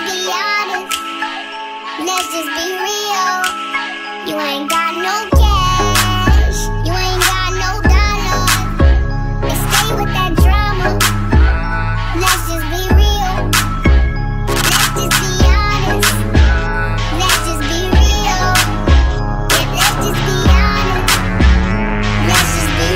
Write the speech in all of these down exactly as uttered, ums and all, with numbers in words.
just be honest, let's just be real. You ain't got no cash, you ain't got no dollars, and stay with that drama. Let's just be real, let's just be honest, let's just be real. Yeah, let's just be honest, let's just be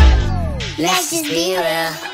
real. Let's just be real.